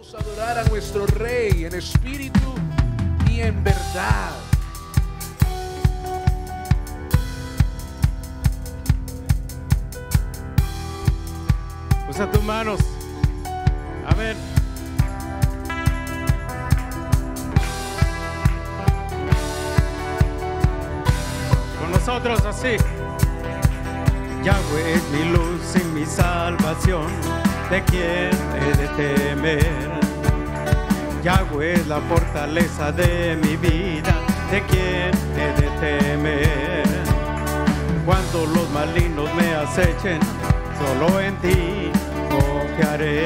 Vamos a adorar a nuestro Rey en espíritu y en verdad. Usa tus manos. Amén. Con nosotros así. Yahweh es mi luz y mi salvación, ¿de quién he de temer? Yahweh es la fortaleza de mi vida, ¿de quién he de temer? Cuando los malignos me acechen, solo en ti confiaré.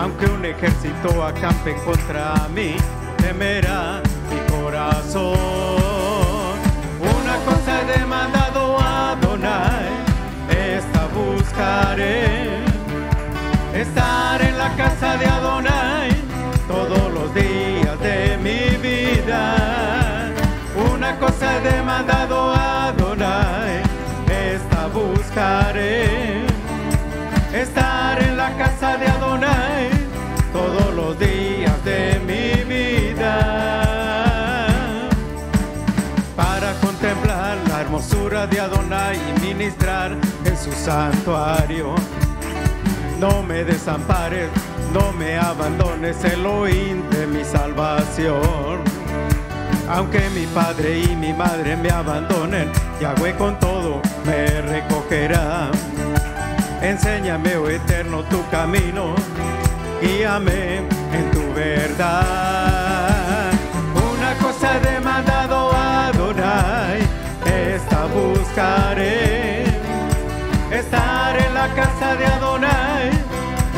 Aunque un ejército acampe contra mí, temerá mi corazón. Una cosa he demandado a Adonai, esta buscaré: estar en la casa de Adonai todos los días de mi vida. Una cosa he demandado a Adonai, esta buscaré: estar en la casa de Adonai todos los días de mi vida, para contemplar la hermosura de Adonai y ministrar en su santuario. No me desampares, no me abandones, Elohim de mi salvación. Aunque mi padre y mi madre me abandonen, Yahweh con todo me recogerá. Enséñame, oh eterno, tu camino, guíame en tu verdad. Una cosa he demandado a Adonai, esta buscaré: estar en la casa de Adonai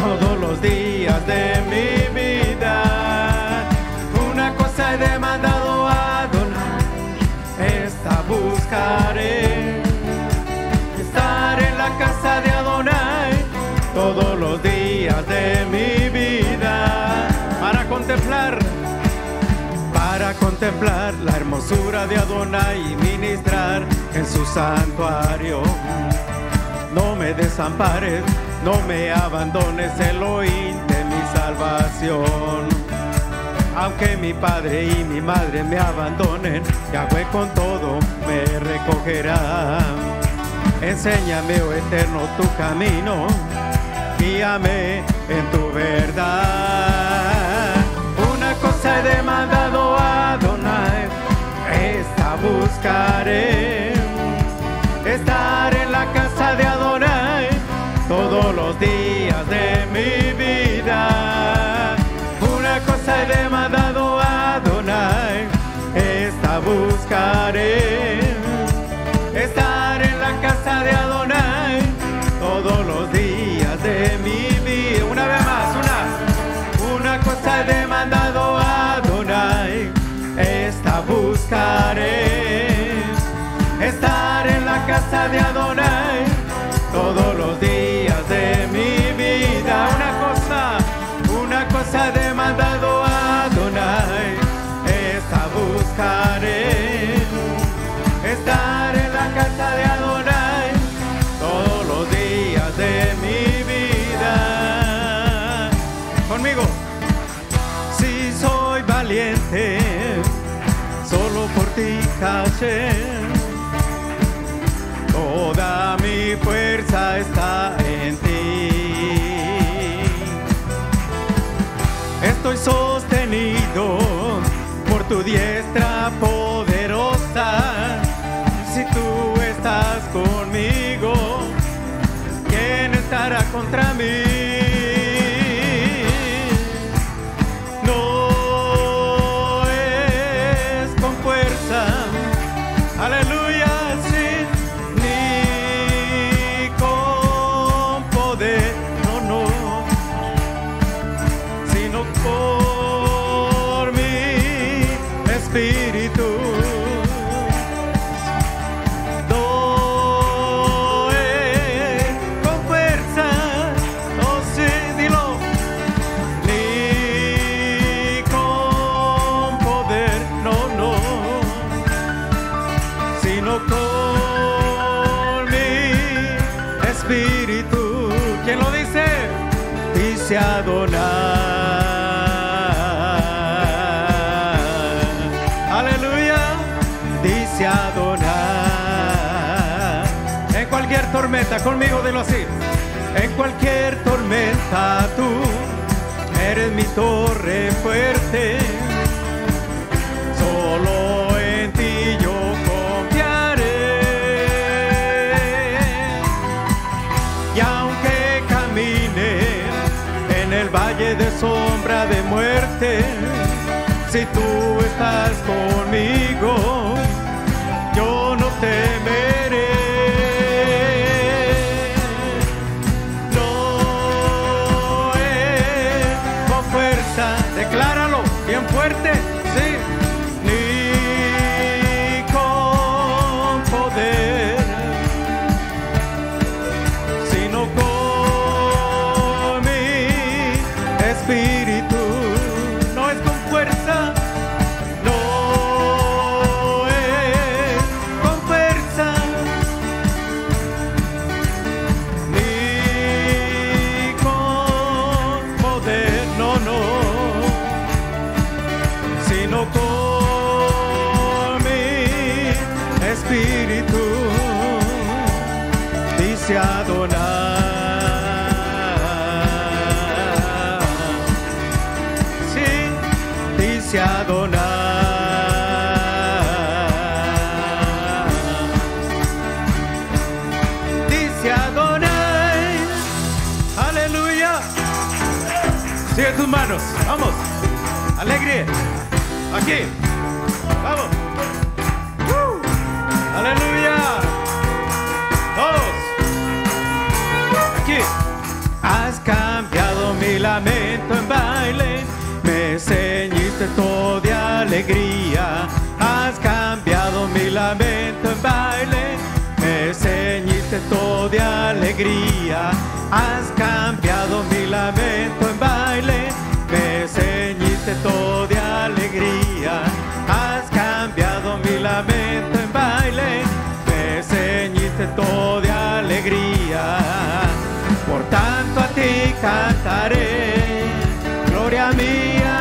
todos los días de mi vida. Una cosa he demandado a Adonai, esta buscaré: estar en la casa de Adonai todos los días de mi vida. Para contemplar la hermosura de Adonai y ministrar en su santuario. No me desampares, no me abandones, Elohim de mi salvación. Aunque mi padre y mi madre me abandonen, Yahweh con todo me recogerá. Enséñame, oh eterno, tu camino, guíame en tu verdad. Una cosa he demandado a Adonai, esta buscaré: estar en la casa de Adonai todos los días de mi vida. Una cosa he demandado a Adonai, esta buscaré: estar en la casa de Adonai todos los días de mi vida. Una vez más, una cosa he demandado a Adonai, esta buscaré: estar en la casa de Adonai todos los días de mi vida. Una cosa he demandado a Adonai, esta buscaré: estar en la casa de Adonai todos los días de mi vida. Conmigo. Si soy valiente, solo por ti, Hashem. Toda mi fuerza está en ti. Estoy sostenido por tu diestra poderosa. Si tú estás conmigo, ¿quién estará contra mí? No es con fuerza, aleluya, no es con fuerza, Adonai. Aleluya, dice Adonai. En cualquier tormenta, conmigo dilo así. En cualquier tormenta tú eres mi torre fuerte. Solo en ti yo confiaré. Y aunque camine en el valle de sombra de muerte, si tú estás conmigo, yo no temeré. No es con fuerza, decláralo bien fuerte, sí. Manos, vamos, alegre, aquí, vamos, aleluya, todos, aquí. Has cambiado mi lamento en baile, me ceñiste todo de alegría. Has cambiado mi lamento en baile, me ceñiste todo de alegría. Has cambiado mi lamento en baile, me ceñiste todo de alegría. Has cambiado mi lamento en baile, me ceñiste todo de alegría. Por tanto a ti cantaré, gloria mía,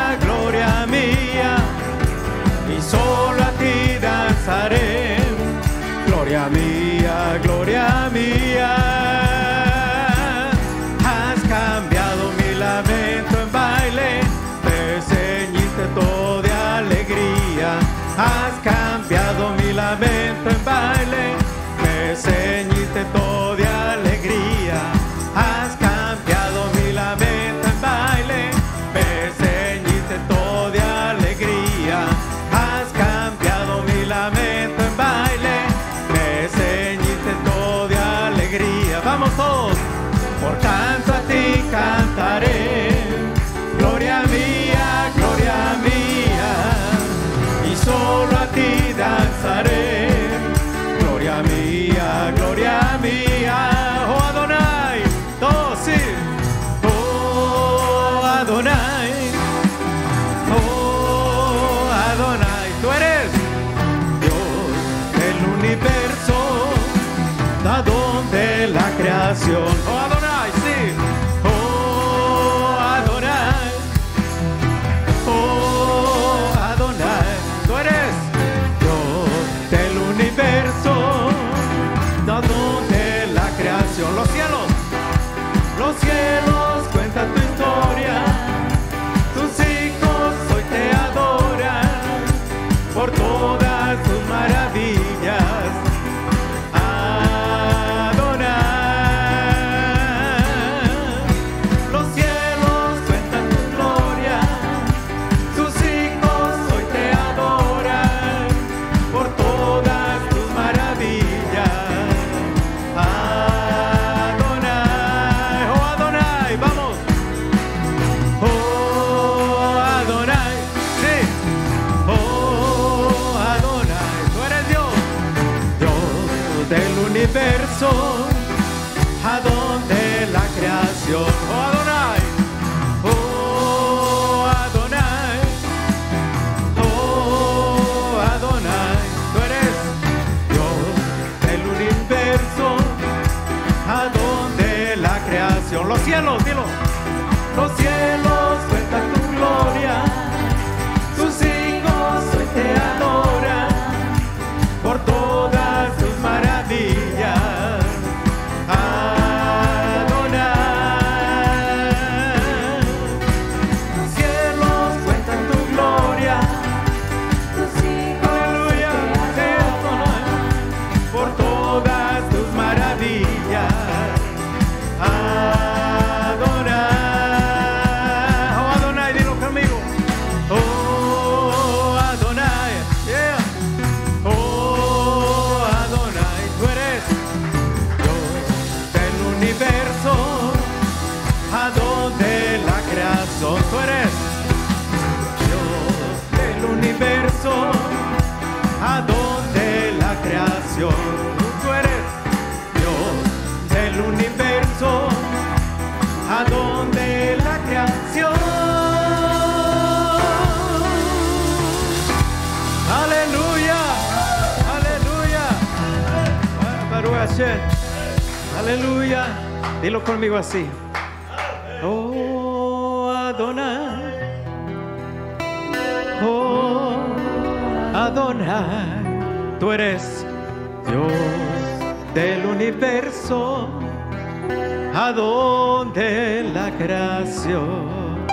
y solo a ti danzaré, gloria mía. Has cambiado mi lamento en baile, me ceñiste todo de alegría. Has cambiado mi lamento en baile, me ceñiste todo de alegría. Has cambiado mi lamento en baile, me ceñiste todo de alegría. Vamos todos, por tanto a ti cantaré, gloria mía, solo a ti danzaré, gloria mía, oh Adonai, todos sí, oh Adonai, tú eres Dios del universo, dadón de la creación, oh Adonai, sí, oh Adonai, oh Adonai. Tú eres Dios del universo, dadón de la creación. Los cielos cuentan tu historia, tus hijos hoy te adoran por todas tus maravillas, Adonai. universo, tú eres Dios del universo, Adón de la creación. Tú eres Dios del universo, Adón de la creación. Aleluya, aleluya, Baruch Hashem, aleluya. Dilo conmigo así. Oh Adonai, oh Adonai, tú eres Dios del universo, Adón de la creación.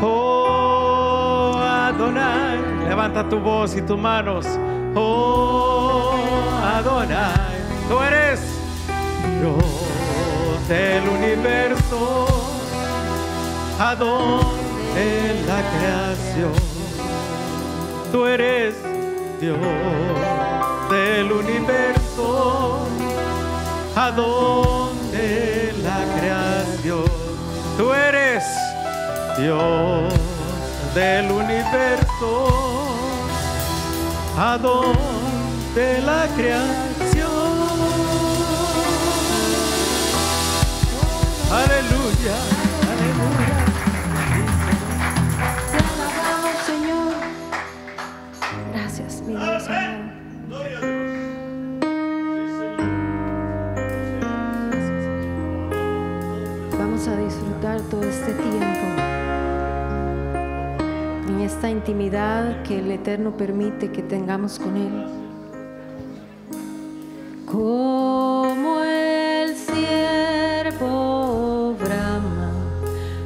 Oh Adonai, levanta tu voz y tus manos. Oh Adonai, tú eres Dios del universo, Adón de la creación. Tú eres Dios del universo, Adón de la creación. Tú eres Dios del universo, Adón de la creación. Aleluya, aleluya. Te alabamos, Señor. Gracias, mi Dios. Vamos a disfrutar todo este tiempo en esta intimidad que el Eterno permite que tengamos con Él. Como el siervo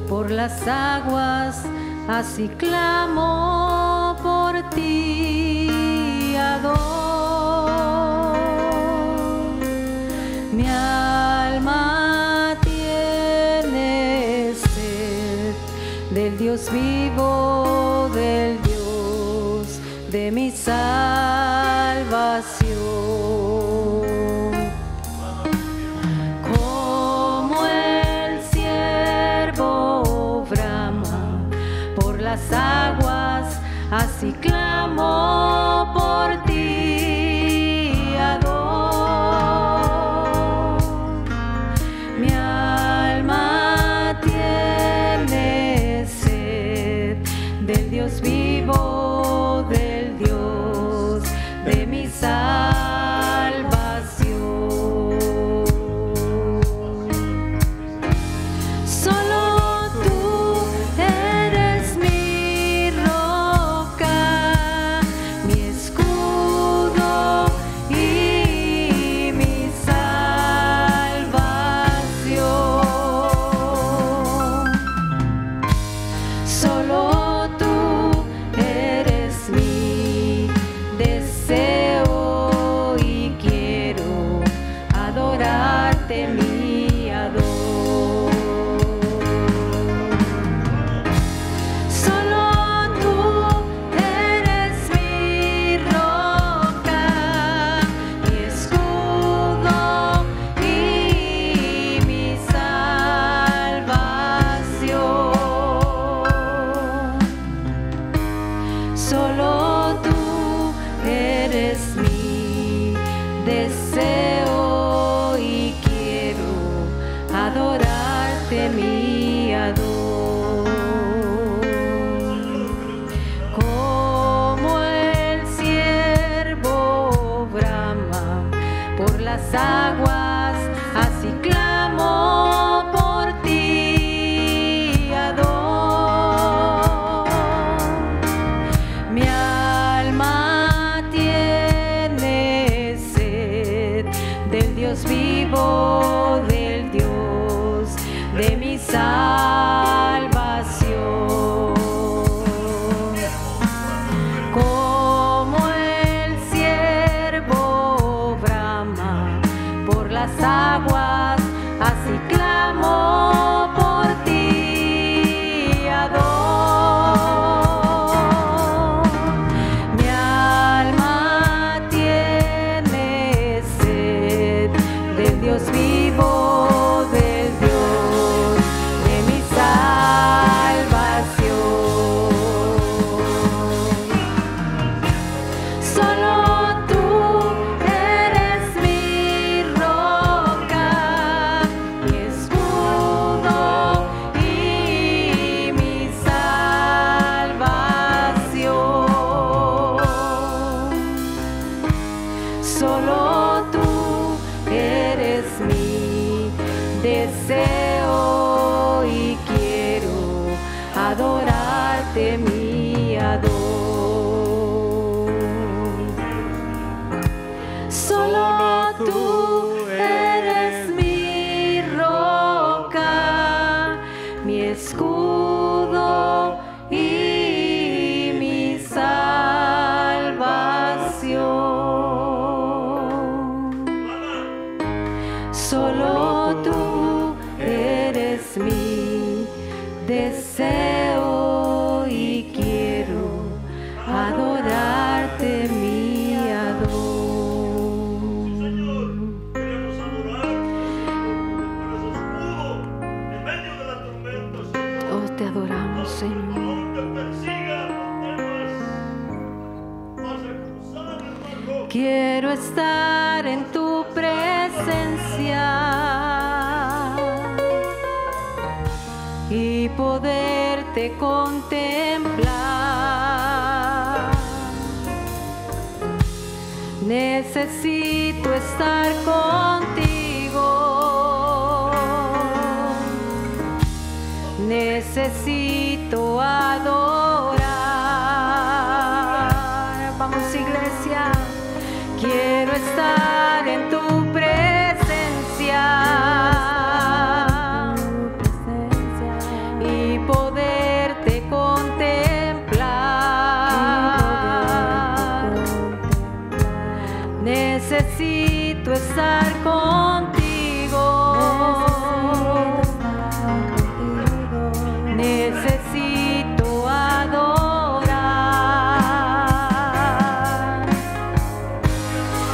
por las aguas, así clamo por ti, Adón. Mi alma tiene sed del Dios vivo, del Dios de mi salvación. Las aguas, así clamo por ti, Adón. Mi alma tiene sed del Dios vivo, del Dios de mi salvación. Aguas, así clamo por ti, rescate, mi Adón. Solo tú eres mi roca, mi escudo y mi salvación. Solo tú eres mi deseo y quiero adorarte, mi Adón. Sí, Señor, queremos adorarte en medio de la tormenta, Señor. Oh, te adoramos, Señor. Quiero estar en tu presencia y poderte contemplar. Necesito estar contigo. Necesito adorar. Vamos, iglesia. Quiero estar en tu presencia y poderte contemplar. Necesito estar contigo. Necesito adorar. Necesito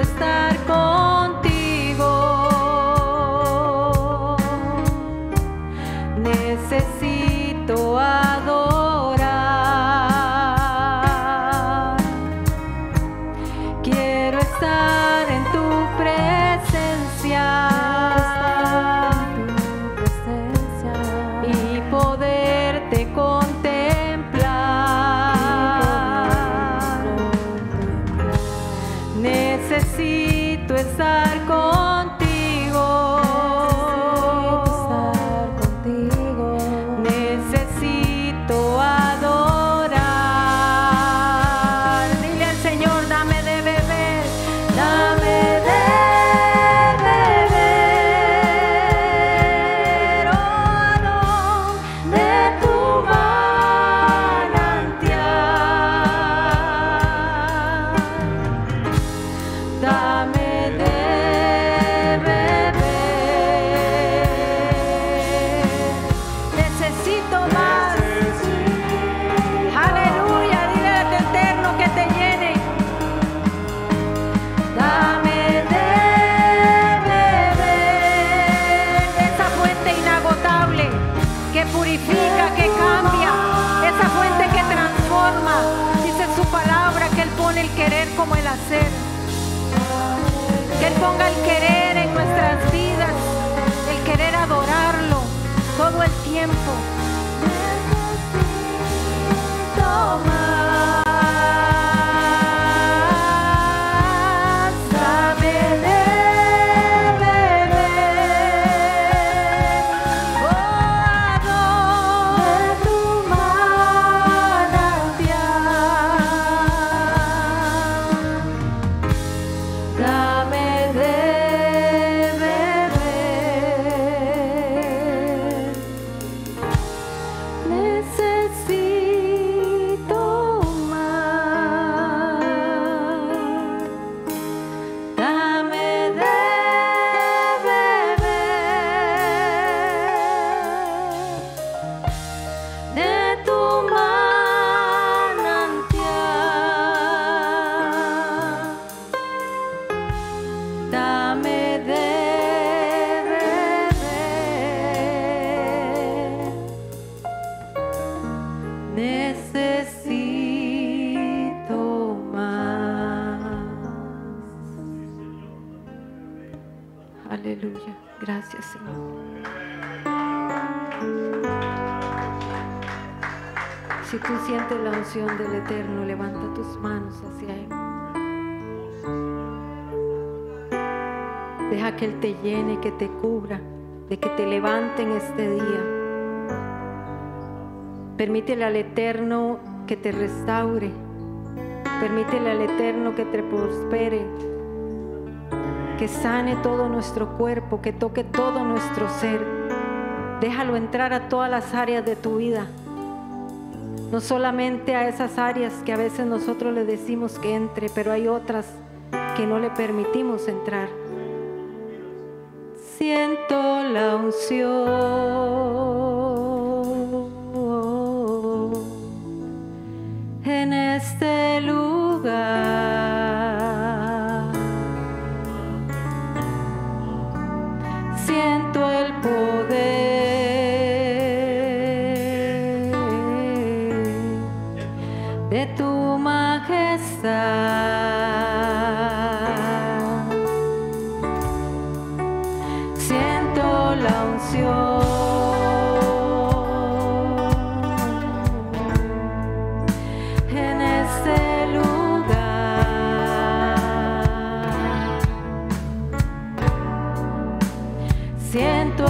estar contigo. Necesito adorar. Quiero estar en tu presencia y poderte contemplar. Necesito estar contigo. Necesito adorar. Dile al Señor, dame de beber, dame de beber, oh, no, de tu manantial. Dame de beber. Necesito más. Aleluya, dile al Eterno que te llene. Dame de beber. Esa fuente inagotable que purifica, que cambia. Esa fuente que transforma. Dice su palabra que Él pone el querer como el hacer. Que Él ponga el querer en nuestras vidas, el querer adorarlo todo el tiempo. Necesito más, dame de beber, oh, Señor. Si tú sientes la unción del Eterno, levanta tus manos hacia Él. Deja que Él te llene, que te cubra, de que te levante en este día. Permítele al Eterno que te restaure. Permítele al Eterno que te prospere, que sane todo nuestro cuerpo, que toque todo nuestro ser. Déjalo entrar a todas las áreas de tu vida. No solamente a esas áreas que a veces nosotros le decimos que entre, pero hay otras que no le permitimos entrar. Siento la unción en este lugar. Siento el poder. Siento la unción en este lugar. Siento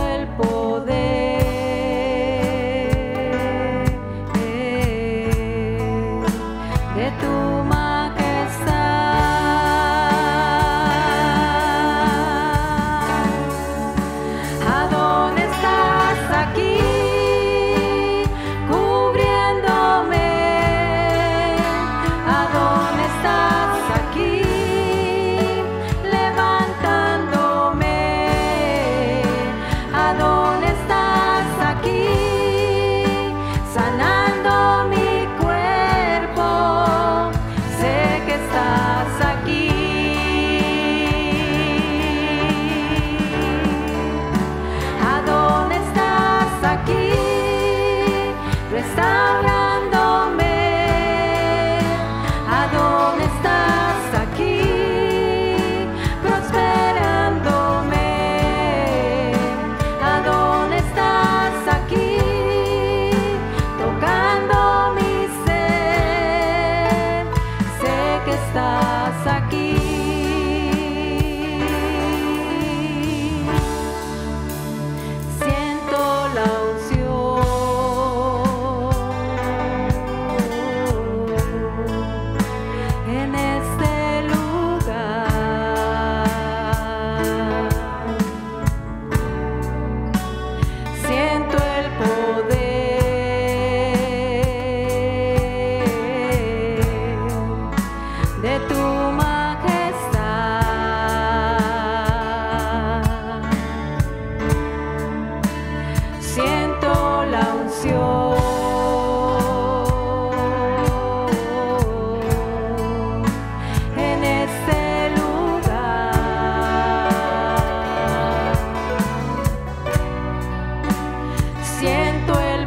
el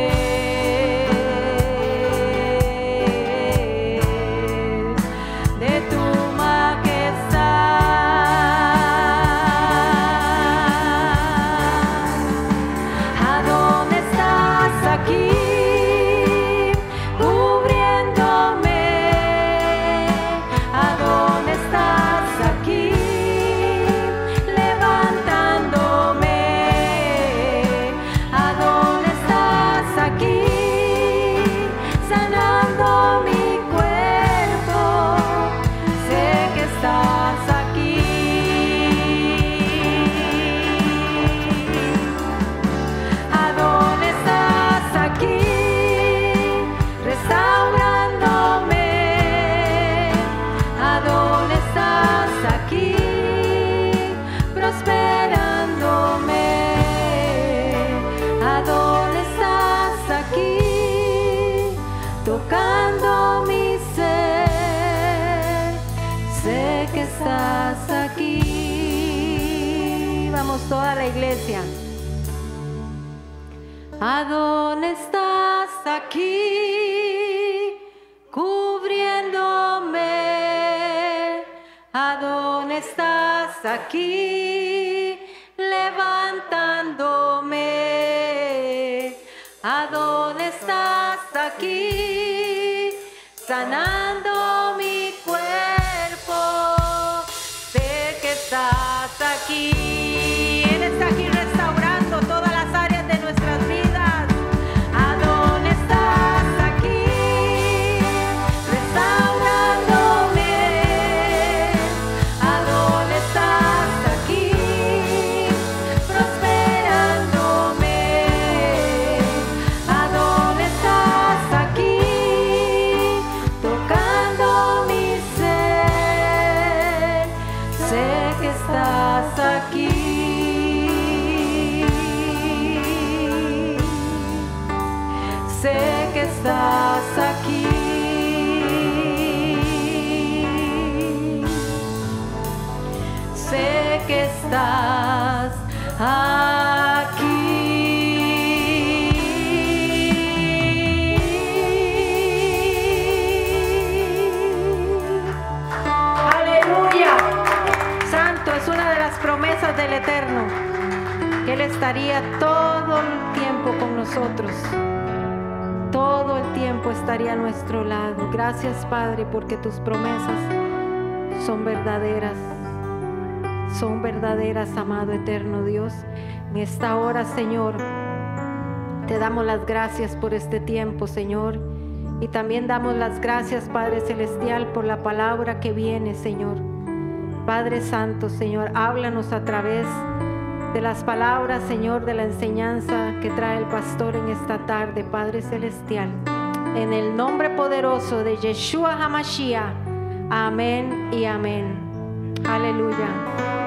poder de tu majestad. Toda la iglesia. Adón, estás aquí cubriéndome. Adón, estás aquí. Adonai estás aquí, sanando mi cuerpo. Sé que estás aquí. Él está aquí restaurando todas las áreas de nuestras vidas. Adonai estás aquí, restaurándome. Adonai estás aquí, prosperándome. Adonai estás aquí, tocando mi ser. Sé que estás aquí. Sé que estás aquí. Sé que estás aquí. Aleluya. Santo, es una de las promesas del Eterno, que Él estaría todo el tiempo con nosotros. Todo el tiempo estaría a nuestro lado. Gracias, Padre, porque tus promesas son verdaderas. Son verdaderas, amado eterno Dios. En esta hora, Señor, te damos las gracias por este tiempo, Señor. Y también damos las gracias, Padre Celestial, por la palabra que viene, Señor. Padre Santo, Señor, háblanos a través de las palabras, Señor, de la enseñanza que trae el pastor en esta tarde, Padre Celestial. En el nombre poderoso de Yeshua HaMashiach. Amén y amén. Aleluya.